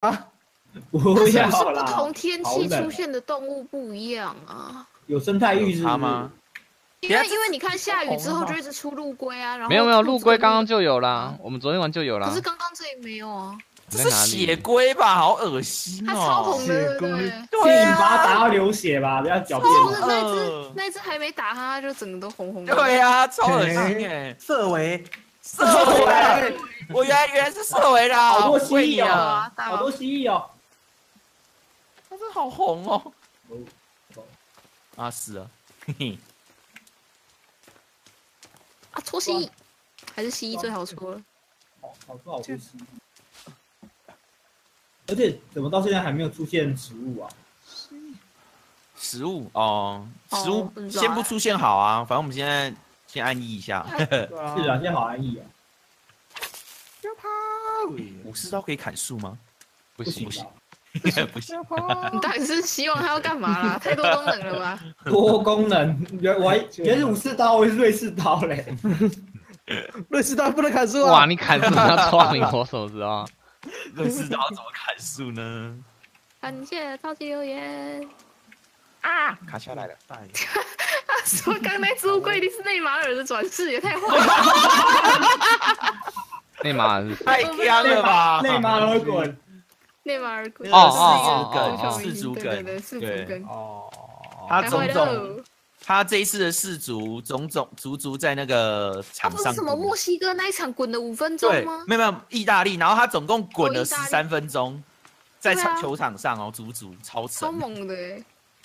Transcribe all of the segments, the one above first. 啊，不要啦！不同天气出现的动物不一样啊。有生态预知吗？因为你看下雨之后就一直出陆龟啊，然后没有陆龟刚刚就有啦，我们昨天晚就有啦。可是刚刚这里没有啊。 这是血龟吧？好恶心哦！它超红的，对不对？对啊，把它打到流血吧，不要狡辩。超红的那只还没打它，就整个都红红的。对啊，超恶心哎！色违，我原来是色违啦！好多蜥蜴啊，好多蜥蜴哦！它这好红哦！啊，死了！嘿嘿。啊，搓蜥蜴，还是蜥蜴最好搓了。好多蜥蜴。 而且怎么到现在还没有出现食物啊？食物哦，食物先不出现好啊，反正我们现在先安逸一下。是啊，先好安逸啊。要跑！武士刀可以砍树吗？不行，不行。你到底是希望它要干嘛啦？太多功能了吧？多功能，原来武士刀，我是瑞士刀嘞。瑞士刀不能砍树啊！哇，你砍树要抓你左手指啊！ 瑞士刀怎么砍树呢？感谢超级留言啊！卡下来了，他说刚才置物柜里是内马尔的转世，也太坏了！内马尔太强了吧！内马尔滚，内马尔滚！哦，四足梗，哦，他他这一次的世足足在那个场上，不是什么墨西哥那一场滚了5分钟吗？对，没有意大利，然后他总共滚了13分钟，在球场上哦，足超神，超猛的哎，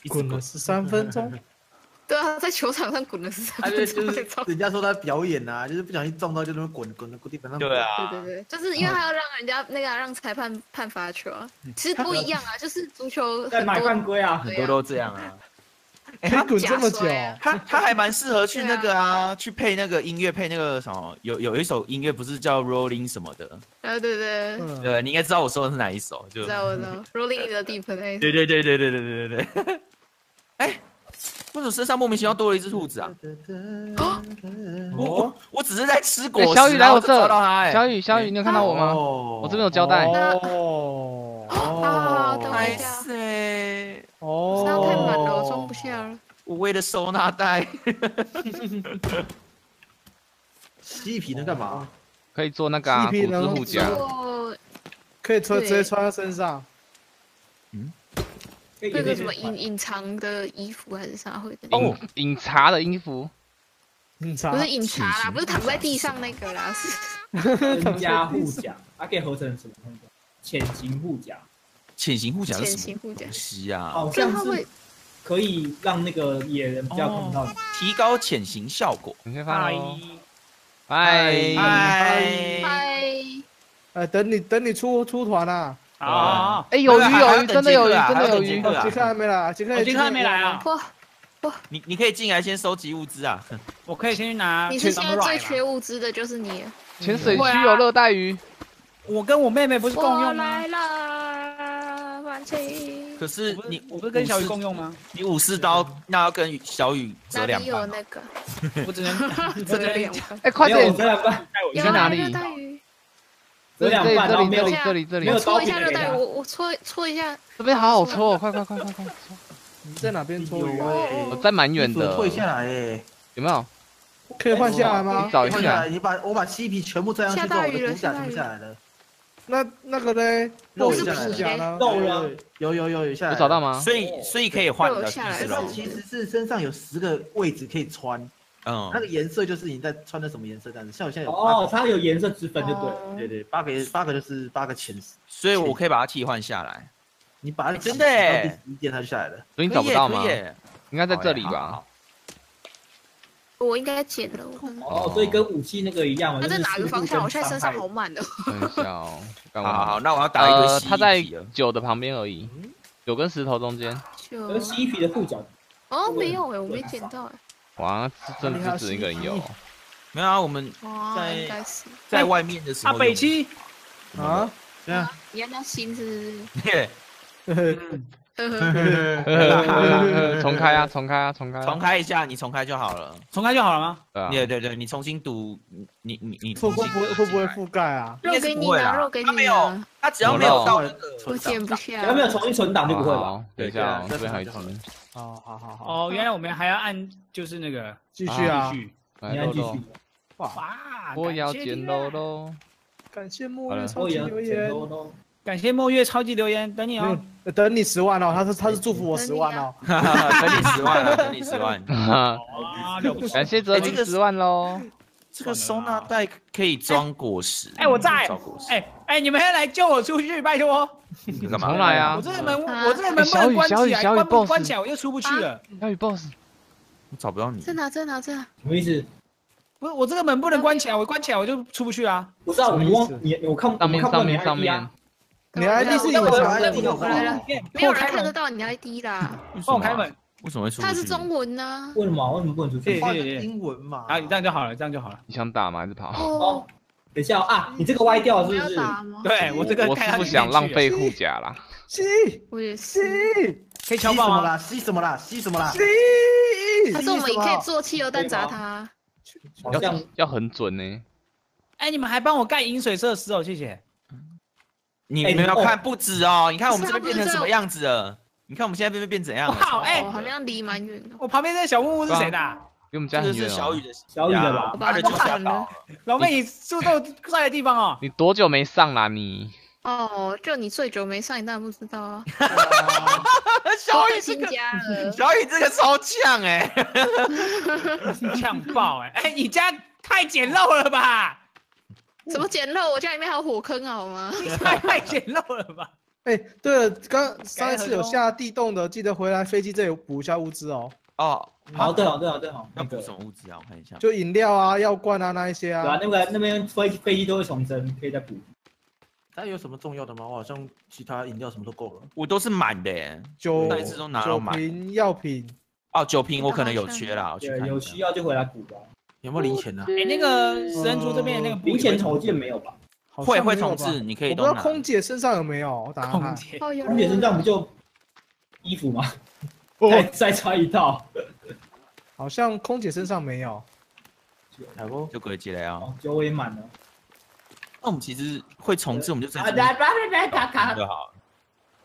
滚了13分钟，对啊，在球场上滚了13分钟，就是人家说他表演啊，就是不小心撞到就那么滚地板上，对啊，对，就是因为他要让人家那个让裁判判罚球啊，其实不一样啊，就是足球在买犯规啊，很多都这样啊。 他滚这么久，他还蛮适合去那个啊，去配那个音乐，配那个什么，有一首音乐不是叫 Rolling 什么的？啊，对，你应该知道我说的是哪一首，就知道我知道 Rolling 的 Deep 那一首。对。哎，为什么身上莫名其妙多了一只兔子啊？我只是在吃果实，小雨来我这，小雨，你有看到我吗？我这边有胶带。哦，好，等我一下。 哦，那太满了，我装不下了。无谓的收纳袋。漆皮能干嘛？可以做那个啊，骨质护甲。可以直接穿到身上。嗯。那个什么隐藏的衣服还是啥会的？哦，隐藏的衣服。不是隐藏啦，不是躺在地上那个啦，是。增加护甲，它可以合成什么？潜行护甲。 潜行护甲是什么东西啊？好像是可以让那个野人比较看到，提高潜行效果。拜拜！等你出团啊！啊！哎，有鱼，真的有鱼！杰克还没来，杰克还没来啊！你可以进来先收集物资啊！我可以先去拿。你是现在最缺物资的就是你。潜水区有热带鱼，我跟我妹妹不是共用吗？ 可是你，我不是跟小雨共用吗？你武士刀那要跟小雨折两半。哪里有那个？我只能折两半。哎，快点！折两半。你在哪里？折两半。这里。我搓一下热带鱼，我搓一下。这边好好搓，快！你在哪边搓鱼？我在蛮远的。退下来哎。有没有？可以换下来吗？找一下。你把我把漆皮全部摘上去之后，我的骨甲留下来了。 那个呢？肉是不假呢？肉了，有下来，有找到吗？所以可以换的。其实是身上有10个位置可以穿，嗯，那个颜色就是你在穿的什么颜色这样子。像我现在有哦，它有颜色之分就对了。对，8个就是8个前十，所以我可以把它替换下来。你把它真的第1件它就下来了，所以你找不到吗？应该在这里吧。 我应该捡了。哦，所以跟武器那个一样。他在哪个方向？我现在身上好满的。好，那我要打一个。他在9的旁边而已，9跟石头中间。跟西皮的护角。哦，没有哎，我没捡到哎。哇，真的只一个人有。没有啊，我们在外面的时候。啊，北七。啊？对啊。你要新是？重开一下，你重开就好了。重开就好了吗？对，你重新读，你会不会覆盖啊？肉给你拿，肉给你拿。他只要没有到那个存档，只要没有重新存档就不会了。等一下，这边还有。哦，好。哦，原来我们还要按就是那个继续啊，你要继续。哇！我要捡漏喽！感谢末月超级留言。感谢末月超级留言，等你哦，等你10万哦，他是祝福我10万哦，等你10万了，等你10万。感谢泽林10万喽。这个收纳袋可以装果实。哎，我在。哎，你们要来救我出去，拜托。你干嘛？重来啊！我这门不能关起来，关起来我就出不去了。小雨 boss， 我找不到你。在哪？什么意思？不是我这个门不能关起来，我关起来我就出不去啊。不是啊，我看上面。 你 ID 是隐藏的，我来了，没有人看得到你 ID 啦。帮我开门，为什么会出？它是中文呢？为什么不能出去？英文嘛。啊，你这样就好了，这样就好了。你想打吗？还是跑？哦，等一下啊，你这个歪掉是不是？对我这个，我是不想浪费护甲啦。吸，我也吸，可以敲爆吗？吸什么啦？吸。可是我们也可以做汽油弹砸他。要很准呢。哎，你们还帮我盖饮水设施哦，谢谢。 你们要看不止哦，你看我们这边变成什么样子了？你看我们现在变怎样了？好，哎，好像离蛮远的。我旁边那小木屋是谁的？给我们家很远。这是小雨的吧？他的就下岛。老妹，你住到在的地方哦？你多久没上啦你？哦，就你最久没上，你当然不知道啊。小雨这个，小雨这个超呛哎，呛爆哎！哎，你家太简陋了吧？ 怎么简陋？我家里面还有火坑，好吗？太简陋了吧！哎，对了，上一次有下地洞的，记得回来飞机这里补一下物资哦。哦，好，对好。要补什么物资啊？我看一下。就饮料啊、药罐啊那一些啊。对啊，那边飞机都会重生，可以再补。那有什么重要的吗？我好像其他饮料什么都够了。我都是满的耶，那一次都拿到满。酒瓶、药品。哦，酒瓶我可能有缺啦，有需要就回来补吧。 有没有零钱呢？哎，那个食人族这边那个零钱筹件没有吧？会重置，你可以。我不知道空姐身上有没有？空姐身上不就衣服吗？再穿一套。好像空姐身上没有。大哥，就过来啊！酒我也满了。那我们其实会重置，我们就来就好。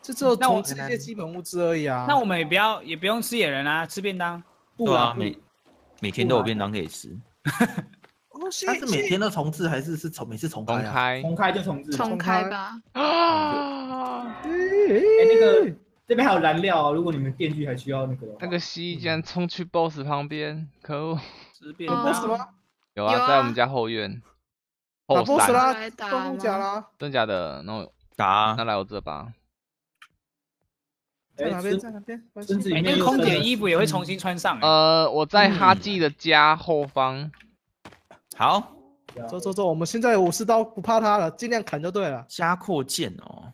这只有重置一些基本物资而已啊。那我们也不用吃野人啊，吃便当。对啊，每天都有便当可以吃。 他是每天都重置还是每次重开？重开就重置，重开吧。啊！那个这边还有燃料，如果你们电锯还需要那个。那个蜥蜴竟然冲去 BOSS 旁边，可恶！有 BOSS 吗？有啊，在我们家后院。打 BOSS 啦！真假啦？真假的，那我打，那来我这吧。在哪边？那个空姐衣服也会重新穿上。我在哈记的家后方。 好，走，我们现在武士刀不怕他了，尽量砍就对了。加扩建哦，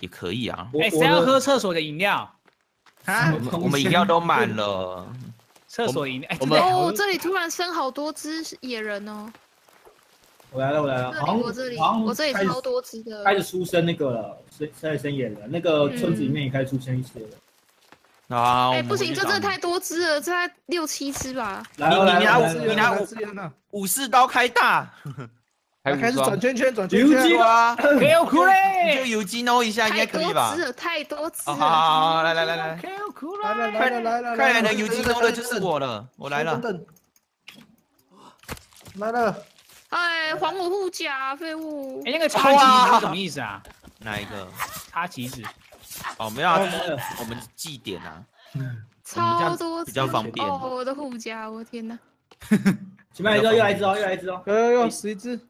也可以啊。哎，谁要喝厕所的饮料？啊，我们饮料都满了。厕所饮料，哎，哦，这里突然生好多只野人哦。我来了，我这里超多只的。开始出生那个了，开始生野人，那个村子里面也开始出生一些了。 啊！哎，不行，这真的太多只了，这才6、7只吧。你拿武士刀开大，开始转圈圈啊！Ko Ku 嘞，就有金哦一下应该可以吧？太多只了。好，来 ，Ko Ku 来，快来，有金哦的就是我了，我来了。来了。哎，还我护甲，废物！哎，那个插旗子是什么意思啊？哪一个？插旗子。 哦，没有啊，我们祭典啊，超多比较方便。哦，我的护甲，我的天哪！前面又来一只哦，又11只。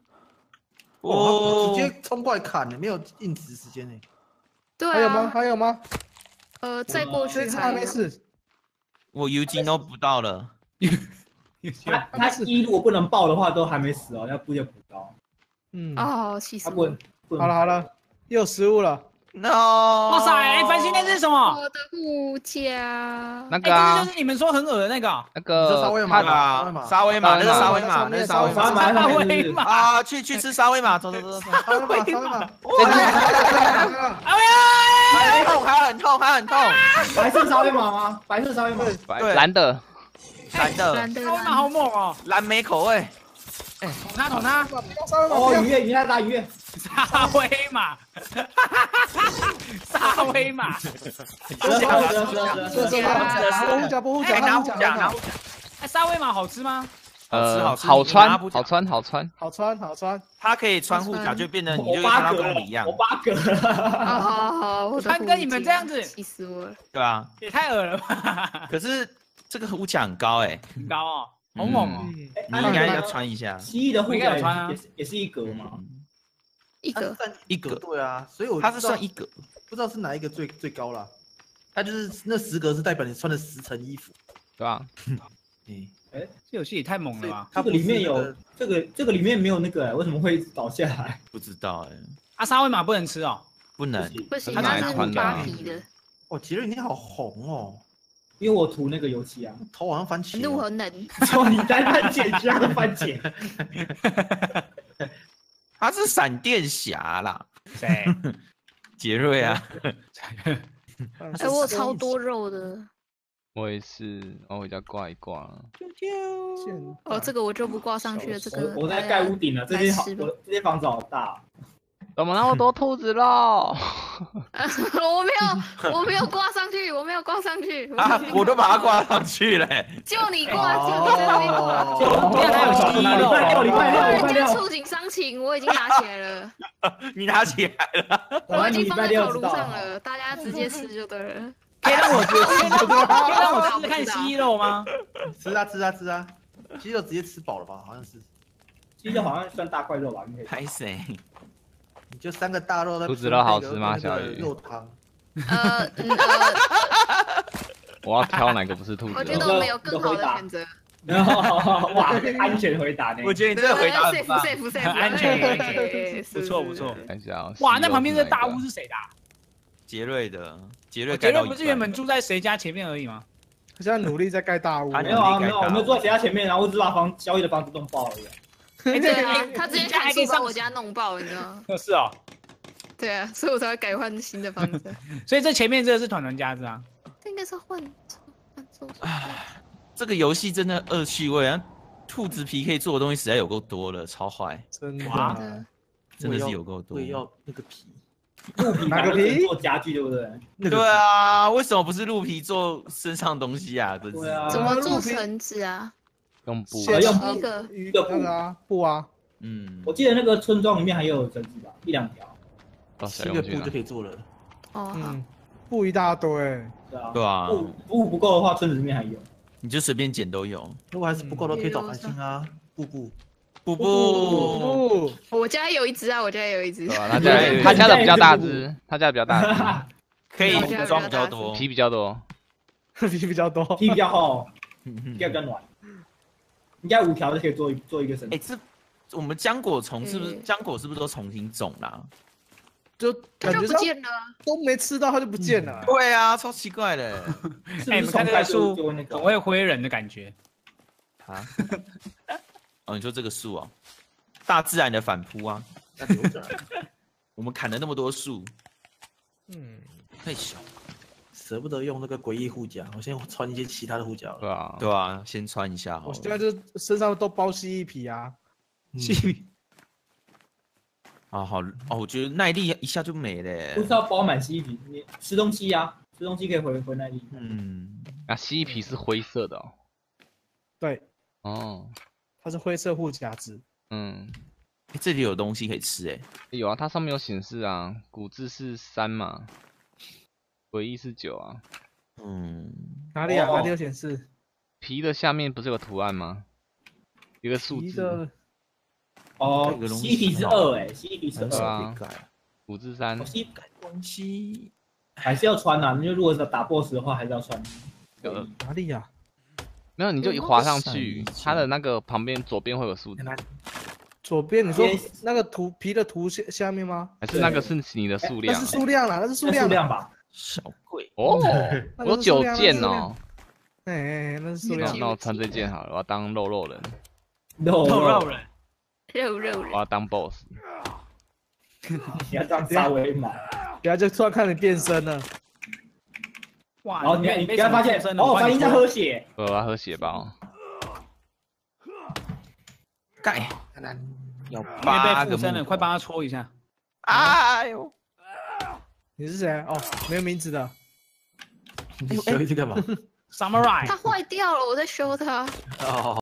哦，直接冲过来砍了，没有硬直时间呢。对啊。还有吗？再过去还没事。我油精都不到了。他一如果不能爆的话，都还没死哦，要补就补刀。嗯。哦，气死我了。好了，又有食物了。 no！ 哇塞，繁星那是什么？我的护甲。那个啊，就是你们说很恶的那个。那个沙威玛，那是沙威玛啊！去吃沙威玛，走。沙威玛。哎呀！很痛，痛，还很痛。白色沙威玛吗？白色沙威玛。对，蓝的。蓝的。蓝的。沙威玛好猛哦！蓝莓口味。哎，捅他，捅他！哦，愉悦，愉悦，大愉悦。沙威玛。沙威玛。不假。哎，沙威玛好吃吗？ 好穿，它可以穿护甲就变成你就跟他跟我一样，我八个，好，我穿跟你们这样子，气死我了，对啊，也太恶了吧？可是这个护甲很高哎，很高哦，好猛哦，你应该要穿一下，蜥蜴的护甲也是一格嘛，一格，对啊，所以我它是算一格，不知道是哪一个最高啦，它就是那10格是代表你穿了10层衣服，对吧？嗯。 哎，这游戏也太猛了吧！它这个里面有这个里面没有那个，为什么会倒下来？不知道哎。啊，沙威玛不能吃哦，不能，不行，它是扒皮的。哦，杰瑞你好红哦，因为我涂那个油漆啊，头好像番茄。怒很冷。就你单单捡其他的番茄。他是闪电侠啦，谁？杰瑞啊。哎，我超多肉的。 我也是，哦，我要挂一挂。哦，这个我就不挂上去了。这个我在盖屋顶了，这些房子好大。怎么那么多兔子喽？我没有挂上去，我没有挂上去。啊，我都把它挂上去了。就你挂，就你挂。还有蜥蜴肉，礼拜六。触景伤情，我已经拿起来了。你拿起来了？我已经放在烤炉上了，大家直接吃就对了。 可以让我吃看蜥蜴肉吗？吃啊！蜥蜴肉直接吃饱了吧？好像是，蜥蜴肉好像算大块肉吧？拍谁？你就3个大肉在。兔子肉好吃吗？小雨。肉汤。我要挑哪个不是兔子？我觉得我们有更好的选择。哇，安全回答呢？我觉得你这个回答很棒。安全，不错。看一下。哇，那旁边这大屋是谁的？ 杰瑞不是原本住在谁家前面而已吗？他现在努力在盖大屋。没有，我们住在谁家前面，然后我只把小雨的房子弄爆了。对啊，他之前还可以把我家弄爆，你知道吗？是啊。对啊，所以我才会改换新的房子。所以这前面这个是团团家是啊？这应该是换住。这个游戏真的恶趣味啊！兔子皮可以做的东西实在有够多了，超坏。真的。真的是有够多。我也要那个皮。 鹿皮哪个皮做家具对不对？对啊，为什么不是鹿皮做身上东西啊？真是怎么做绳子啊？用布，用布啊。嗯，我记得那个村庄里面还有绳子吧，1、2条，7个布就可以做了。哦，布一大堆。对啊，布不够的话，村子里面还有。你就随便捡都有。如果还是不够的，可以找繁星啊，布布。我家有一只啊，他家的比较大只，可以装比较多，皮比较多，皮比较厚，比较软。应该5条就可以做一个绳。哎，这我们浆果虫是不是都重新种啦？就感觉不见了，都没吃到它就不见了。对啊，超奇怪的。哎，你看这个树，总会灰人的感觉。啊？ 哦，你说这个树哦，大自然的反扑啊！我们砍了那么多树，太小，舍不得用那个诡异护甲，我先穿一些其他的护甲了。对啊，先穿一下。我现在就身上都包蜥蜴皮啊，蜥蜴皮。啊，好哦，我觉得耐力一下就没了。不是要包满蜥蜴皮，你吃东西啊，吃东西可以回耐力。嗯，啊，蜥蜴皮是灰色的哦。对。哦。 它是灰色护甲值，这里有东西可以吃哎，有啊，它上面有显示啊，骨质是3嘛，回忆是9啊，哪里啊？哪里有显示？皮的下面不是有图案吗？有个数字，哦，西皮是2哎，西皮是2，骨质3，西改东西还是要穿啊，因为如果是打 BOSS 的话还是要穿，哪里啊？ 没有，你就一滑上去，它的那个旁边左边会有数字。左边你说那个图皮的图下面吗？还是那个是你的数量？那是数量啦，那是数量吧。小贵哦，有9件哦。哎，那是数量。那我穿这件好了，我要当肉人。肉人。我要当 boss。你要当沙威玛，等下就突然看你变身了。哇！然后你被发现，哦，反应在喝血。我要喝血包。盖，看他有八个。被附身了，快帮他戳一下。哎呦！你是谁？哦，没有名字的。你修一个吧。Samurai。他坏掉了，我在修他。哦。